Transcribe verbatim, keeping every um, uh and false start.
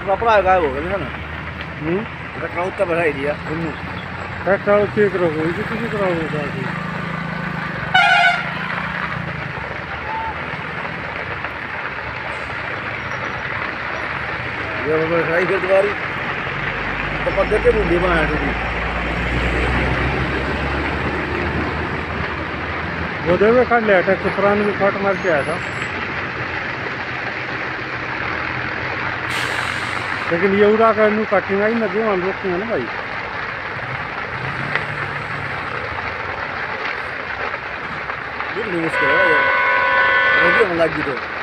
truck पड़ा है गायब हो गया ना ट्रक उतना भरा ही दिया ट्रक चेक रखो इसी किसी तरह होगा ये वो सही गलतवारी तो पत्ते के मुंडी में आया थी वो देवे काट लिया था कुपरान भी काट मार के आया था लेकिन ये उड़ा कर नू काटेंगे ही ना जो हम लोग क्यों ना भाई बिल्कुल मुश्किल है ये अभी हम लग गए